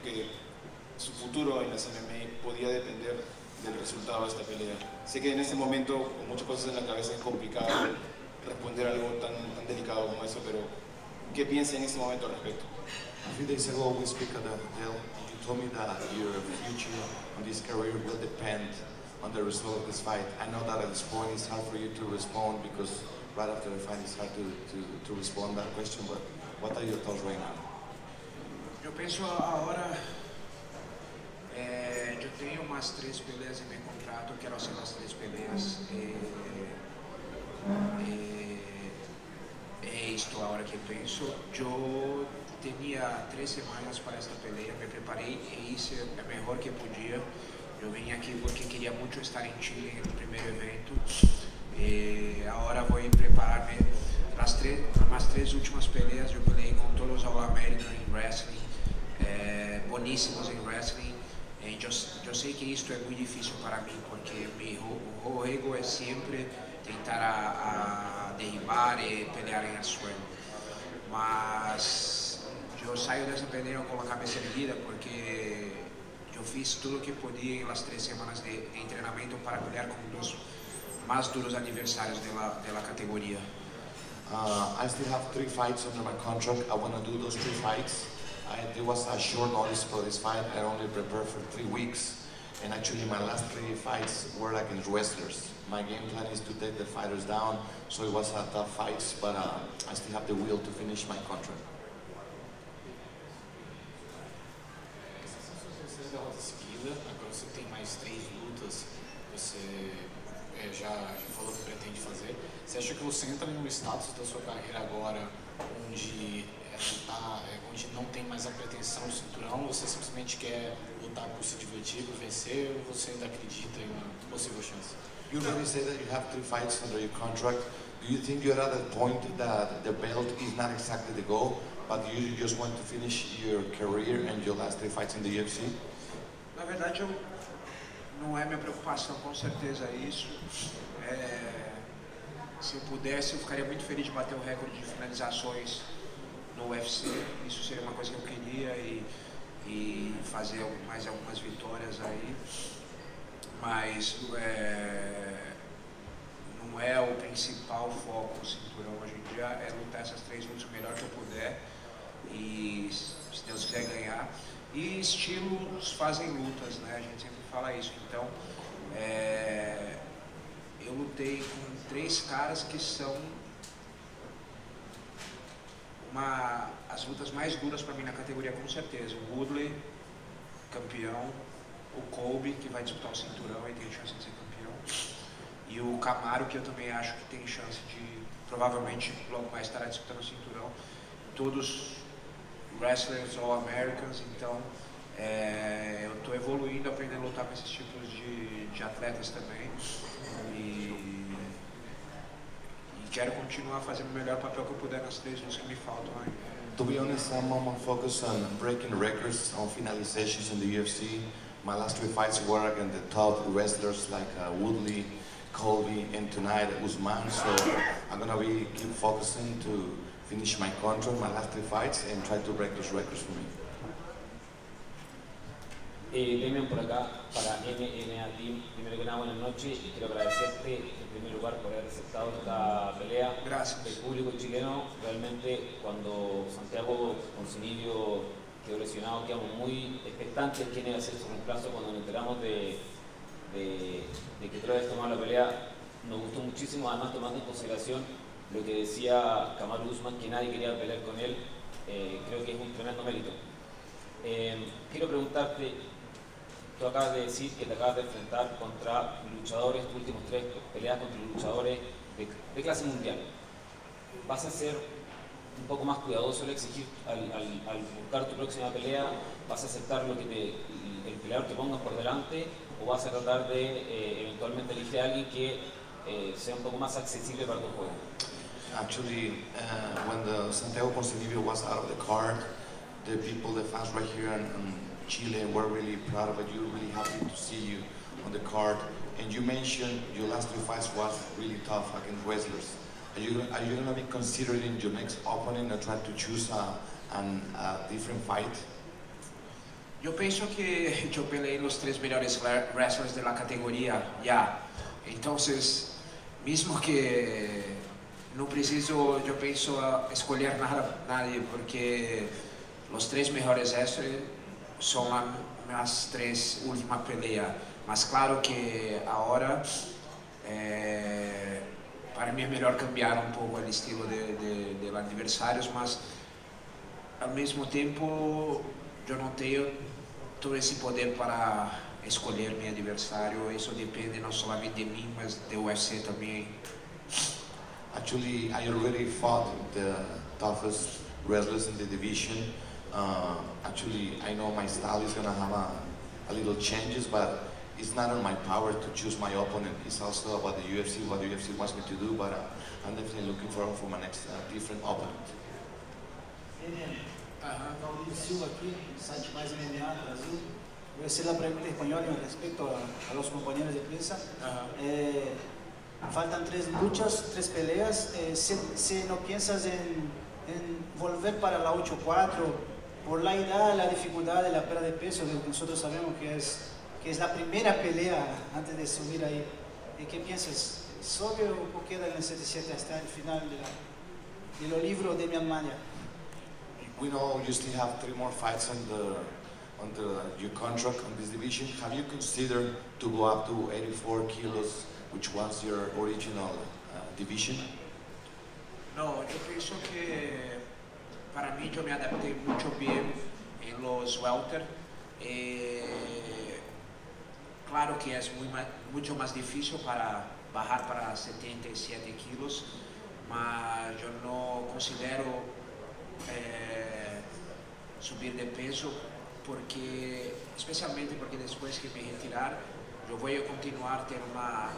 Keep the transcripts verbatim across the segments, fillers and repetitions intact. creo que su futuro en las M M A podía depender del resultado de esta pelea. Sé que en este momento, con muchas cosas en la cabeza, es complicado responder algo tan, tan delicado como eso, pero ¿qué piensa en este momento al respecto? A few days ago we speak at the hotel, and you told me that your future on this career will depend on the result of this fight. I know that at this point it's hard for you to respond because right after the fight it's hard to, to, to respond that question, but what are your thoughts right now? Yo pienso ahora, eh, yo tengo más tres peleas en mi contrato, quiero hacer las tres peleas. Eh, eh, eh, esto ahora que pienso, yo tenía tres semanas para esta pelea, me preparé e hice lo mejor que podía. Yo vine aquí porque quería mucho estar en Chile en el primer evento. Eh, ahora voy a prepararme las tres, las tres últimas peleas. Yo peleé con todos los All-American en wrestling, eh, buenísimos en wrestling. Eh, yo, yo sé que esto es muy difícil para mí porque mi juego es siempre intentar a, a derribar y pelear en el suelo. Mas yo salgo de esa pelea con la cabeza erguida porque yo fiz todo lo que podía en las tres semanas de entrenamiento para pelear con los más duros adversarios de la, de la categoría. Uh, I still have three fights under my contract. I want to do those three fights. I, there was a short notice for this fight. I only prepared for three weeks. And actually my last three fights were against wrestlers. My game plan is to take the fighters down, so it was a tough fight, but uh, I still have the will to finish my contract. Você tem mais três lutas, você é, já, já falou que pretende fazer. Você acha que você entra num status da sua carreira agora onde, é, lutar, é, onde não tem mais a pretensão do cinturão? Você simplesmente quer lutar por se divertir, por vencer, ou você ainda acredita em uma possível chance? You already said that you have three fights under your contract. Do you think you're at a point that the belt is not exactly the goal, but you just want to finish your career and your last three fights in the U F C? Na verdade, eu, não é minha preocupação, com certeza é isso. É, se eu pudesse, eu ficaria muito feliz de bater o recorde de finalizações no U F C. Isso seria uma coisa que eu queria e, e fazer mais algumas vitórias aí. Mas é, não é o principal foco do cinturão hoje em dia, é lutar essas três lutas o melhor que eu puder e, se Deus quiser, ganhar. E estilos fazem lutas, né? A gente sempre fala isso. Então, é, eu lutei com três caras que são uma, as lutas mais duras para mim na categoria, com certeza. O Woodley, campeão. O Colby, que vai disputar o cinturão e tem chance de ser campeão. E o Kamaru, que eu também acho que tem chance de, provavelmente, logo mais estará disputando o cinturão. Todos wrestlers ou Americans, então é, eu estou evoluindo, aprendendo a lutar com esses tipos de, de atletas também e, e quero continuar fazendo o melhor papel que eu puder nas três lutas que me faltam aí. To be honest, I'm more focused on breaking records, on finalizations in the U F C. My last three fights were against the top wrestlers like uh, Woodley, Colby, and tonight Guzmán. So I'm gonna be keep focusing to finish my contract, my last three fights, and try to break those records for me. Eh, Demian por acá, para M M A Team. Primero que nada, buenas noches. Quiero agradecerte, en primer lugar, por haber aceptado esta pelea. Gracias. El público chileno, realmente, cuando Santiago Concedido quedó lesionado, quedamos muy expectantes quién iba a ser su reemplazo. Cuando nos enteramos de, de, de que tú habías tomado la pelea, nos gustó muchísimo, además tomando en consideración lo que decía Kamaru Usman, que nadie quería pelear con él. Eh, creo que es un tremendo mérito. Eh, quiero preguntarte, tú acabas de decir que te acabas de enfrentar contra luchadores, tus últimos tres peleas contra luchadores de, de clase mundial. ¿Vas a ser un poco más cuidadoso al exigir, al, al, al buscar tu próxima pelea? ¿Vas a aceptar lo que te, el peleador te ponga por delante? ¿O vas a tratar de eh, eventualmente elegir a alguien que eh, sea un poco más accesible para tu juego? Actually, uh, when the Santiago Concedido was out of the card, the people, the fans right here in, in Chile were really proud of it. You were really happy to see you on the card. And you mentioned your last two fights was really tough against wrestlers. Are you, are you going to be considering your next opponent or try to choose a, an, a different fight? Yo pienso que yo peleé los tres mejores wrestlers de la categoría ya. Entonces, mismo que no preciso, yo pienso escoger nada, nadie, porque los tres mejores wrestlers son las tres últimas peleas. Más claro que ahora, eh, para mí es mejor cambiar un poco el estilo de, de, de los adversarios, más al mismo tiempo yo no tengo todo ese poder para escoger mi adversario. Eso depende no solamente de mí, mas de U F C también. Actually, I already fought the toughest wrestlers in the division. Uh, actually, I know my style is gonna have a, a little changes, but it's not in my power to choose my opponent. It's also about the U F C, what the U F C wants me to do, but uh, I'm definitely looking for, for my next uh, different opponent. Colby Silva aquí, Sánchez Más M M A Brasil. Voy a hacer la pregunta en español respecto a, a los compañeros de prensa. Uh-huh. eh, faltan tres luchas, tres peleas. Eh, si, si no piensas en, en volver para la ocho cuatro, por la edad, la dificultad de la pérdida de peso, de lo que nosotros sabemos que es, que es la primera pelea antes de subir ahí. Eh, ¿Qué piensas? ¿Sobre o queda en el setenta y siete hasta el final de, la, de los libros de Mianmaria? We know you still have three more fights on the, on the, your contract on this division. Have you considered to go up to eighty-four kilos, which was your original uh, division? No, yo pienso que para mí yo me adapté mucho bien en los welter. Eh, claro que es muy ma mucho más difícil para bajar para setenta y siete kilos, pero yo no considero Eh, subir de peso, porque especialmente porque después que me retirar yo voy a continuar tener una,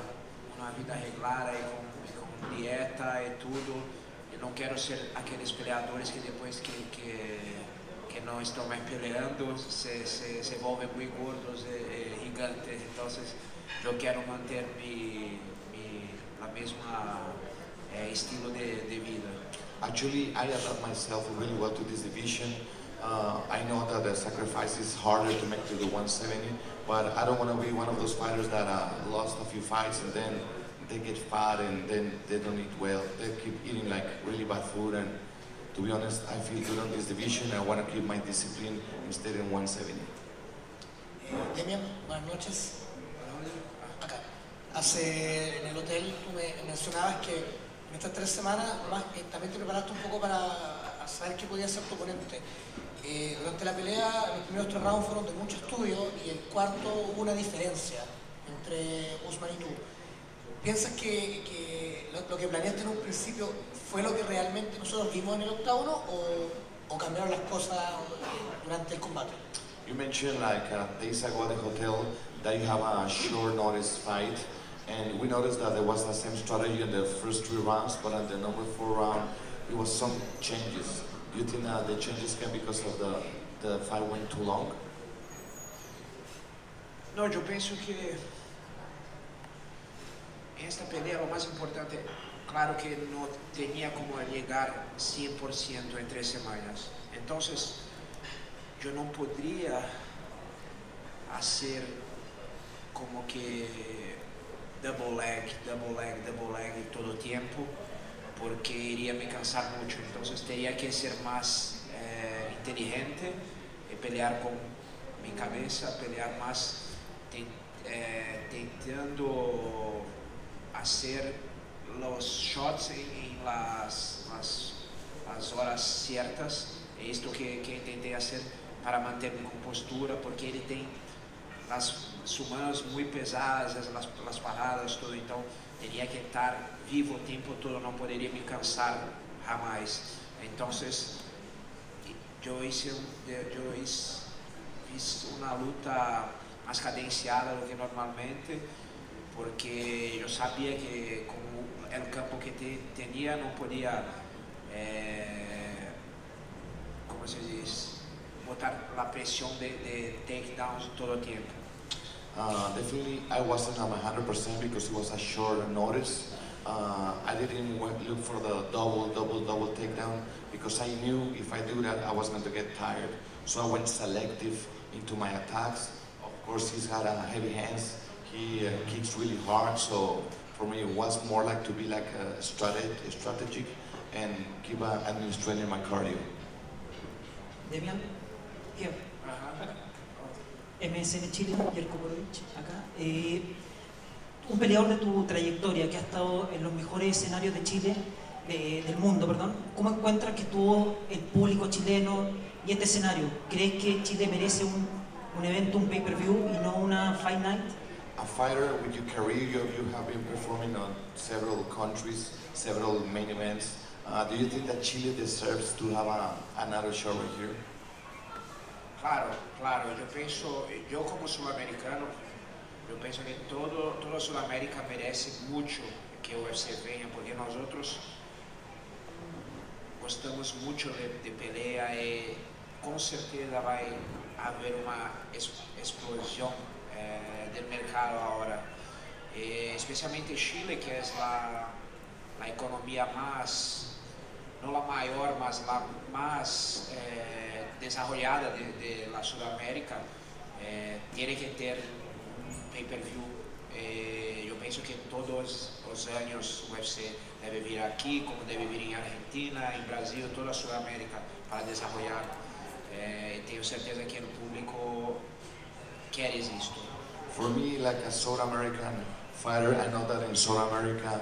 una vida regular y con, con dieta y todo, y no quiero ser aquellos peleadores que después que, que, que no están más peleando se, se, se vuelven muy gordos, eh, gigantes. Entonces yo quiero mantener mi, mi la misma eh, estilo de, de vida. Actually, I adapt myself really well to this division. Uh, I know that the sacrifice is harder to make to the one seventy, but I don't want to be one of those fighters that uh, lost a few fights and then they get fat and then they don't eat well. They keep eating like really bad food, and to be honest, I feel good on this division. I want to keep my discipline and stay in one seventy. Eh, Demian, buenas noches. Acá. Hace en el hotel tú me mencionabas que en estas tres semanas más, eh, también te preparaste un poco para saber qué podía ser tu oponente. Eh, durante la pelea, los primeros tres rounds fueron de mucho estudio y el cuarto hubo una diferencia entre Usman y tú. ¿Piensas que, que lo, lo que planeaste en un principio fue lo que realmente nosotros vimos en el octágono, o, o cambiaron las cosas durante el combate? You mentioned like uh, days ago at the hotel that you have a short notice fight. And we noticed that there was the same strategy in the first three rounds, but at the number four round, it was some changes. Do you think that the changes came because of the, the fight went too long? No, yo pienso que esta pelea lo más importante, claro que no tenía como llegar cien por ciento en tres semanas. Entonces, yo no podría hacer como que double leg, double leg, double leg todo el tiempo, porque iría a me cansar mucho. Entonces tenía que ser más eh, inteligente, y pelear con mi cabeza, pelear más, eh, intentando hacer los shots en, en las, las, las horas ciertas. Esto que, que intenté hacer para mantener mi compostura, porque él tiene las sumanas muy pesadas, las, las paradas, todo. Então, teria que estar vivo o tempo todo, não poderia me cansar jamais. Então, eu hice, eu hice, fiz uma luta mais cadenciada do que normalmente, porque eu sabia que, como o campo que te, tinha, não podia, eh, como se diz, botar a pressão de, de takedowns todo o tempo. Uh, definitely, I wasn't at one hundred percent because it was a short notice. Uh, I didn't look for the double, double, double takedown because I knew if I do that, I was going to get tired. So I went selective into my attacks. Of course, he's had a heavy hands. He uh, kicks really hard, so for me, it was more like to be like a strateg strategic and keep uh, administrating my cardio. Demian, here. M S N Chile, Jerko Borovich, acá. Eh, un peleador de tu trayectoria que ha estado en los mejores escenarios de Chile, de, del mundo, perdón. ¿Cómo encuentras que estuvo el público chileno y este escenario? ¿Crees que Chile merece un, un evento, un pay-per-view y no una fight night? A fighter with your career, you, you have been performing on several countries, several main events. Uh, do you think that Chile deserves to have a, another show right here? Claro, claro, yo pienso, yo como sudamericano, yo pienso que todo, toda Sudamérica merece mucho que U F C venga, porque nosotros gostamos mucho de, de pelea y con certeza va a haber una es, explosión eh, del mercado ahora. Eh, especialmente Chile, que es la, la economía más, no la mayor, más la más... Eh, desarrollada de, de la Sudamérica, eh, tiene que tener un pay-per-view. Eh, yo pienso que todos los años U F C debe venir aquí, como debe venir en Argentina, en Brasil, toda Sudamérica, para desarrollar. Eh, tengo certeza que el público quiere esto. For me, like a South American fighter, I know that in South America,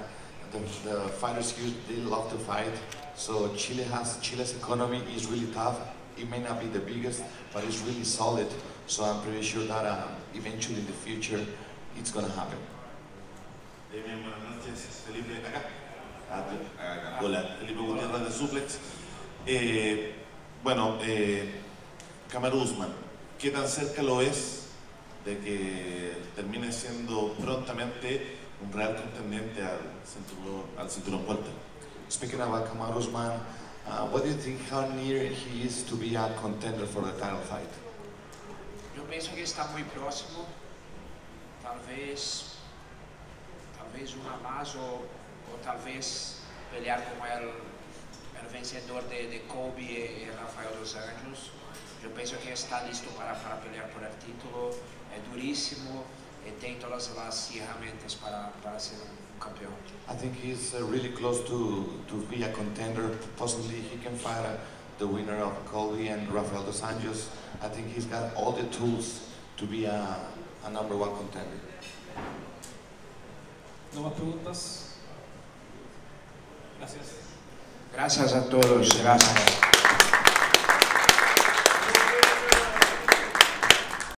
the, the fighters here, they love to fight. So Chile has, Chile's economy is really tough. It may not be the biggest, but it's really solid. So I'm pretty sure that uh, eventually in the future, it's going to happen. Demian, buenas noches. Felipe, acá. Acá. Hola, Felipe Gutiérrez de Suplex. Eh, bueno, eh, Kamaru Usman, ¿qué tan cerca lo es de que termine siendo prontamente un real contendiente al cinturón, al cinturón fuerte? Speaking about Kamaru Usman, Uh, what do you think, how near he is to be a contender for the title fight? Yo pienso que está muy próximo, tal vez, tal vez una más o, o tal vez pelear como el, el vencedor de, de Colby y Rafael Dos Anjos. Yo pienso que está listo para, para pelear por el título, es durísimo, y tiene todas las herramientas para, para ser campeón. I think he's uh, really close to, to be a contender. Possibly he can fight uh, the winner of Colby and Rafael Dos Anjos. I think he's got all the tools to be a, a number one contender. ¿No más preguntas? Gracias. Gracias a todos. Gracias.